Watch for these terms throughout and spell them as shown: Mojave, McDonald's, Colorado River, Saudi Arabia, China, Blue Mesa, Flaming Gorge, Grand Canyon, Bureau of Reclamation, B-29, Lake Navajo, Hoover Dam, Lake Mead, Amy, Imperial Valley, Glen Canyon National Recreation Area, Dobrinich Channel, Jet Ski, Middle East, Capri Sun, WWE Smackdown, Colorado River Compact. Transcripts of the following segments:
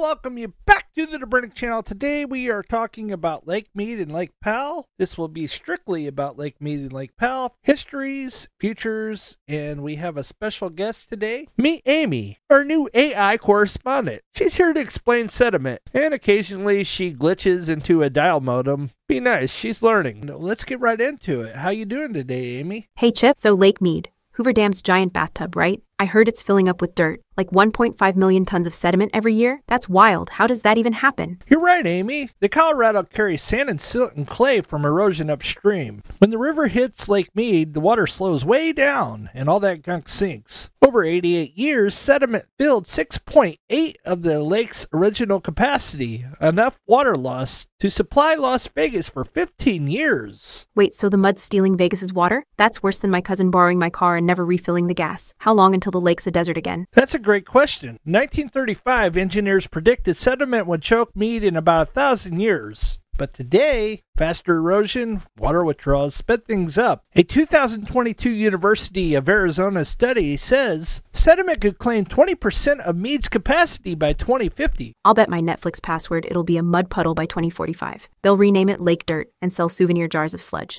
welcome you back to the Dobrinich Channel. Today we are talking about Lake Mead and Lake Powell. This will be strictly about Lake Mead and Lake Powell, histories, futures, and we have a special guest today. Meet Amy, our new AI correspondent. She's here to explain sediment, and occasionally she glitches into a dial modem. Be nice, she's learning. Let's get right into it. How you doing today, Amy? Hey, Chip. So Lake Mead, Hoover Dam's giant bathtub, right? I heard it's filling up with dirt, like 1.5 million tons of sediment every year. That's wild. How does that even happen? You're right, Amy. The Colorado carries sand and silt and clay from erosion upstream. When the river hits Lake Mead, the water slows way down, and all that gunk sinks. Over 88 years, sediment filled 6.8% of the lake's original capacity, enough water loss to supply Las Vegas for 15 years. Wait, so the mud's stealing Vegas's water? That's worse than my cousin borrowing my car and never refilling the gas. How long until the lake's a desert again? That's a great question. In 1935, engineers predicted sediment would choke Mead in about 1,000 years. But today, faster erosion, water withdrawals sped things up. A 2022 University of Arizona study says sediment could claim 20% of Mead's capacity by 2050. I'll bet my Netflix password it'll be a mud puddle by 2045. They'll rename it Lake Dirt and sell souvenir jars of sludge.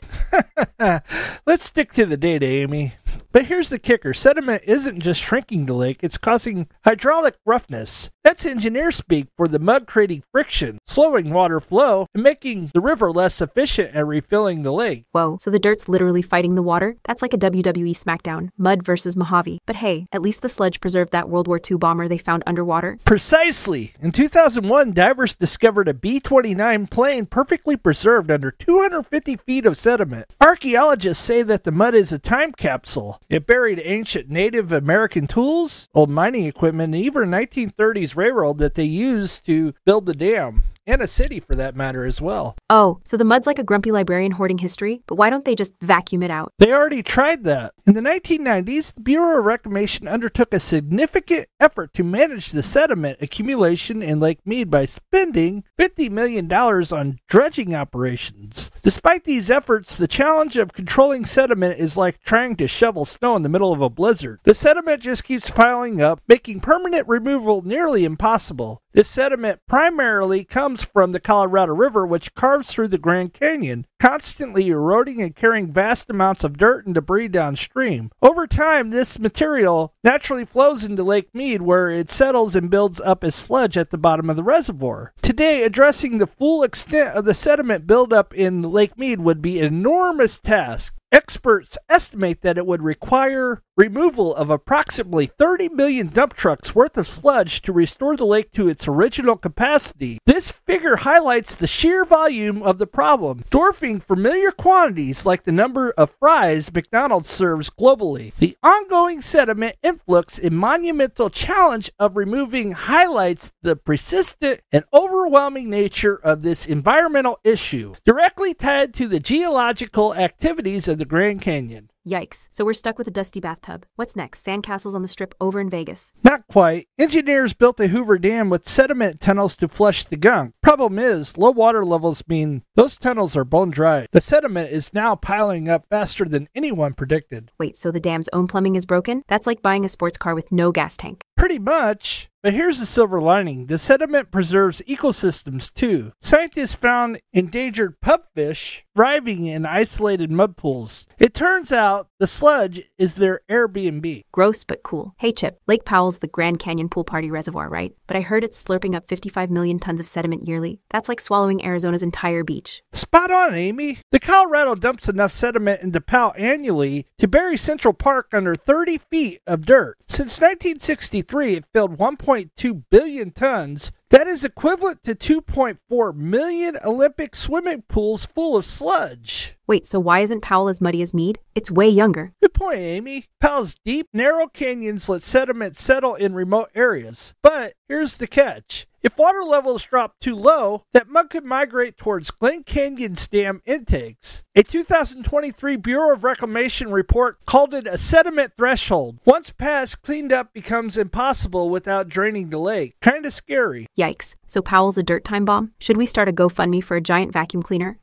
Let's stick to the data, Amy. But here's the kicker. Sediment isn't just shrinking the lake, it's causing hydraulic roughness. That's engineer speak for the mud creating friction, slowing water flow, and making the river less efficient at refilling the lake. Whoa, so the dirt's literally fighting the water? That's like a WWE Smackdown, mud versus Mojave. But hey, at least the sludge preserved that World War II bomber they found underwater. Precisely. In 2001, divers discovered a B-29 plane perfectly preserved under 250 feet of sediment. Archaeologists say that the mud is a time capsule. It buried ancient Native American tools, old mining equipment, and even 1930s railroad that they used to build the dam. And a city, for that matter, as well. Oh, so the mud's like a grumpy librarian hoarding history, but why don't they just vacuum it out? They already tried that. In the 1990s, the Bureau of Reclamation undertook a significant effort to manage the sediment accumulation in Lake Mead by spending $50 million on dredging operations. Despite these efforts, the challenge of controlling sediment is like trying to shovel snow in the middle of a blizzard. The sediment just keeps piling up, making permanent removal nearly impossible. This sediment primarily comes from the Colorado River, which carves through the Grand Canyon, constantly eroding and carrying vast amounts of dirt and debris downstream. Over time, this material naturally flows into Lake Mead, where it settles and builds up as sludge at the bottom of the reservoir. Today, addressing the full extent of the sediment buildup in Lake Mead would be an enormous task. Experts estimate that it would require removal of approximately 30 million dump trucks worth of sludge to restore the lake to its original capacity. This figure highlights the sheer volume of the problem, dwarfing familiar quantities like the number of fries McDonald's serves globally. The ongoing sediment influx and monumental challenge of removing highlights the persistent and overwhelming nature of this environmental issue, directly tied to the geological activities of the Grand Canyon. Yikes. So we're stuck with a dusty bathtub. What's next? Sandcastles on the strip over in Vegas? Not quite. Engineers built the Hoover Dam with sediment tunnels to flush the gunk. Problem is, low water levels mean those tunnels are bone dry. The sediment is now piling up faster than anyone predicted. Wait, so the dam's own plumbing is broken? That's like buying a sports car with no gas tank. Pretty much. But here's the silver lining. The sediment preserves ecosystems, too. Scientists found endangered pupfish thriving in isolated mud pools. It turns out the sludge is their Airbnb. Gross, but cool. Hey, Chip, Lake Powell's the Grand Canyon pool party reservoir, right? But I heard it's slurping up 55 million tons of sediment yearly. That's like swallowing Arizona's entire beach. Spot on, Amy. The Colorado dumps enough sediment into Powell annually to bury Central Park under 30 feet of dirt. Since 1963, it filled 1.2 billion tons. That is equivalent to 2.4 million Olympic swimming pools full of sludge. Wait, so why isn't Powell as muddy as Mead? It's way younger. Good point, Amy. Powell's deep, narrow canyons let sediment settle in remote areas. But here's the catch. If water levels drop too low, that mud could migrate towards Glen Canyon's dam intakes. A 2023 Bureau of Reclamation report called it a sediment threshold. Once passed, cleanup becomes impossible without draining the lake. Kinda scary. Yikes. So Powell's a dirt time bomb? Should we start a GoFundMe for a giant vacuum cleaner?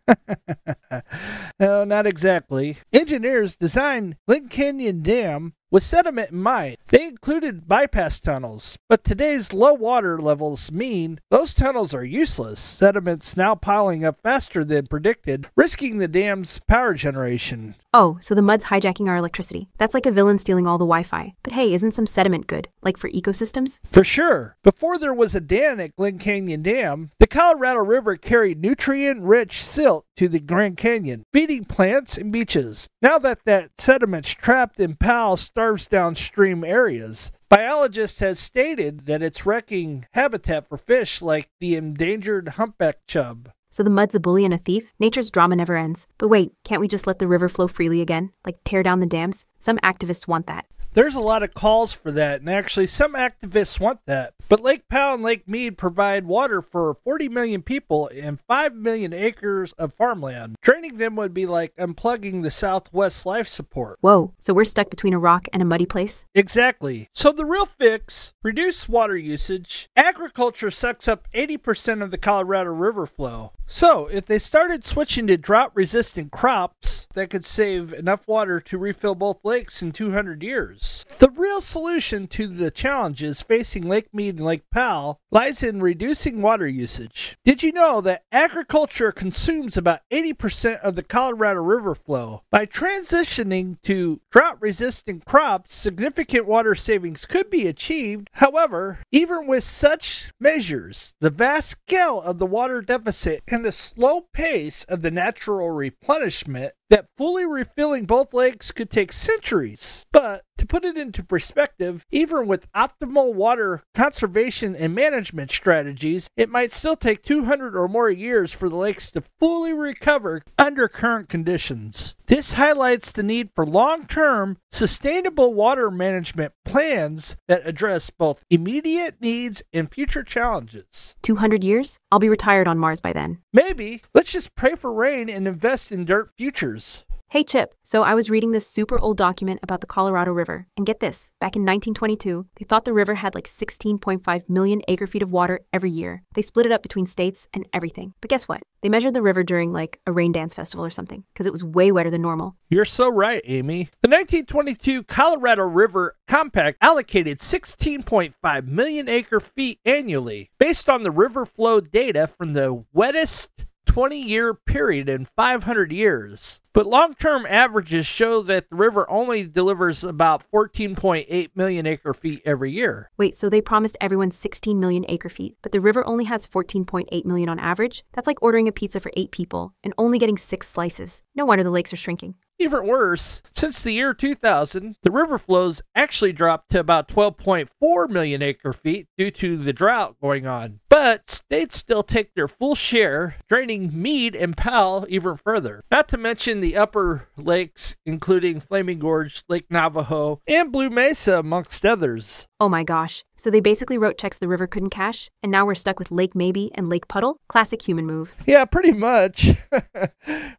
No, not exactly. Engineers designed Lake Canyon Dam With sediment in mind, they included bypass tunnels, but today's low water levels mean those tunnels are useless, sediments now piling up faster than predicted, risking the dam's power generation. Oh, so the mud's hijacking our electricity. That's like a villain stealing all the Wi-Fi. But hey, isn't some sediment good? Like for ecosystems? For sure. Before there was a dam at Glen Canyon Dam, the Colorado River carried nutrient-rich silt to the Grand Canyon, feeding plants and beaches. Now that sediment's trapped in Powell, starves downstream areas. Biologists have stated that it's wrecking habitat for fish like the endangered humpback chub. So the mud's a bully and a thief? Nature's drama never ends. But wait, can't we just let the river flow freely again? Like tear down the dams? Some activists want that. There's a lot of calls for that, and actually some activists want that. But Lake Powell and Lake Mead provide water for 40 million people and 5 million acres of farmland. Draining them would be like unplugging the Southwest life support. Whoa, so we're stuck between a rock and a muddy place? Exactly. So the real fix, reduce water usage. Agriculture sucks up 80% of the Colorado River flow. So if they started switching to drought-resistant crops, that could save enough water to refill both lakes in 200 years. The real solution to the challenges facing Lake Mead and Lake Powell lies in reducing water usage. Did you know that agriculture consumes about 80% of the Colorado River flow? By transitioning to drought-resistant crops, significant water savings could be achieved. However, even with such measures, the vast scale of the water deficit and the slow pace of the natural replenishment that fully refilling both lakes could take centuries. But to put it into perspective, even with optimal water conservation and management strategies, it might still take 200 or more years for the lakes to fully recover under current conditions. This highlights the need for long-term, sustainable water management plans that address both immediate needs and future challenges. 200 years? I'll be retired on Mars by then. Maybe. Let's just pray for rain and invest in dirt futures. Hey Chip, so I was reading this super old document about the Colorado River, and get this, back in 1922, they thought the river had like 16.5 million acre-feet of water every year. They split it up between states and everything. But guess what? They measured the river during like a rain dance festival or something, because it was way wetter than normal. You're so right, Amy. The 1922 Colorado River Compact allocated 16.5 million acre-feet annually, based on the river flow data from the wettest 20-year period in 500 years. But long-term averages show that the river only delivers about 14.8 million acre-feet every year. Wait, so they promised everyone 16 million acre-feet, but the river only has 14.8 million on average? That's like ordering a pizza for 8 people and only getting 6 slices. No wonder the lakes are shrinking. Even worse, since the year 2000, the river flows actually dropped to about 12.4 million acre-feet due to the drought going on. But states still take their full share, draining Mead and Powell even further. Not to mention the upper lakes, including Flaming Gorge, Lake Navajo, and Blue Mesa, amongst others. Oh my gosh. So they basically wrote checks the river couldn't cash, and now we're stuck with Lake Maybe and Lake Puddle? Classic human move. Yeah, pretty much.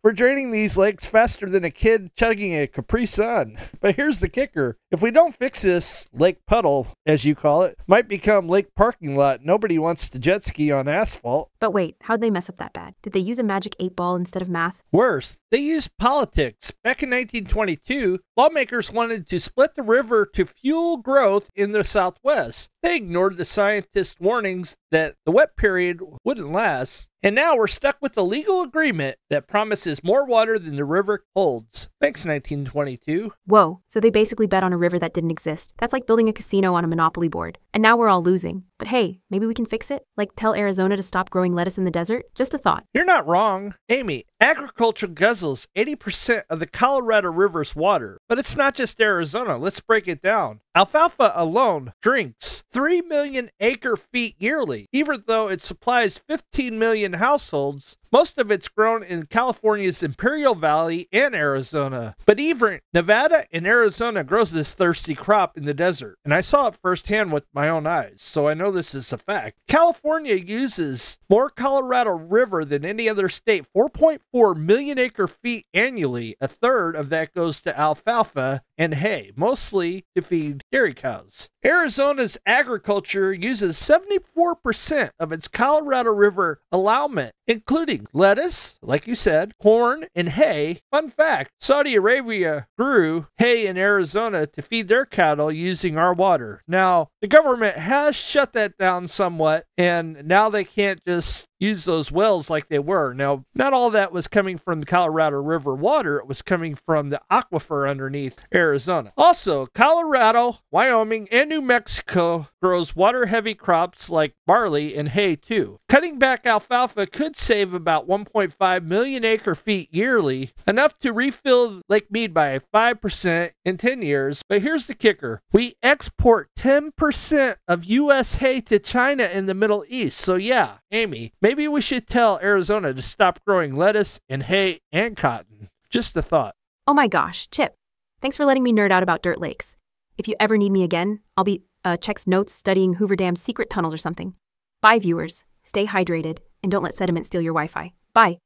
We're draining these lakes faster than a kid chugging a Capri Sun. But here's the kicker. If we don't fix this, Lake Puddle, as you call it, might become Lake Parking Lot. Nobody wants to jet ski on asphalt. But wait, how'd they mess up that bad? Did they use a magic 8-ball instead of math? Worse, they used politics. Back in 1922, lawmakers wanted to split the river to fuel growth in the Southwest. They ignored the scientists' warnings that the wet period wouldn't last. And now we're stuck with a legal agreement that promises more water than the river holds. Thanks, 1922. Whoa, so they basically bet on a river that didn't exist. That's like building a casino on a monopoly board. And now we're all losing. But hey, maybe we can fix it? Like tell Arizona to stop growing lettuce in the desert? Just a thought. You're not wrong. Amy, agriculture guzzles 80% of the Colorado River's water. But it's not just Arizona. Let's break it down. Alfalfa alone drinks 3 million acre-feet yearly, even though it supplies 15 million households. Most of it's grown in California's Imperial Valley and Arizona. But even Nevada and Arizona grows this thirsty crop in the desert. And I saw it firsthand with my own eyes, so I know this is a fact. California uses more Colorado River than any other state, 4.4 million acre-feet annually. A third of that goes to alfalfa, and hay, mostly to feed dairy cows. Arizona's agriculture uses 74% of its Colorado River allotment, including lettuce, like you said, corn, and hay. Fun fact, Saudi Arabia grew hay in Arizona to feed their cattle using our water. Now, the government has shut that down somewhat, and now they can't just use those wells like they were. Now, not all that was coming from the Colorado River water. It was coming from the aquifer underneath Arizona. Also, Colorado, Wyoming, and New Mexico grows water-heavy crops like barley and hay, too. Cutting back alfalfa could save about 1.5 million acre-feet yearly, enough to refill Lake Mead by 5% in 10 years. But here's the kicker. We export 10% of U.S. hay to China and the Middle East. So yeah, Amy, maybe we should tell Arizona to stop growing lettuce and hay and cotton. Just a thought. Oh my gosh, Chip. Thanks for letting me nerd out about dirt lakes. If you ever need me again, I'll be Check's notes studying Hoover Dam's secret tunnels or something. Bye, viewers. Stay hydrated, and don't let sediment steal your Wi-Fi. Bye.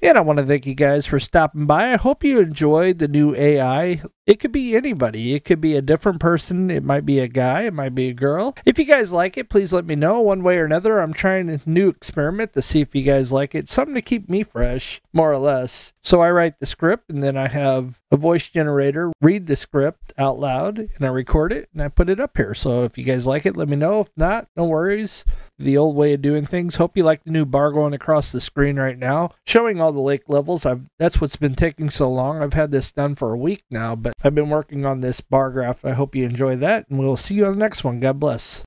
And I want to thank you guys for stopping by. I hope you enjoyed the new AI. It could be anybody. It could be a different person. It might be a guy. It might be a girl. If you guys like it, please let me know one way or another. I'm trying a new experiment to see if you guys like it. Something to keep me fresh, more or less. So I write the script, and then I have a voice generator read the script out loud, and I record it, and I put it up here. So if you guys like it, let me know. If not, no worries. The old way of doing things. Hope you like the new bar going across the screen right now, showing all the lake levels. That's what's been taking so long. I've had this done for a week now, but I've been working on this bar graph. I hope you enjoy that, and we'll see you on the next one. God bless.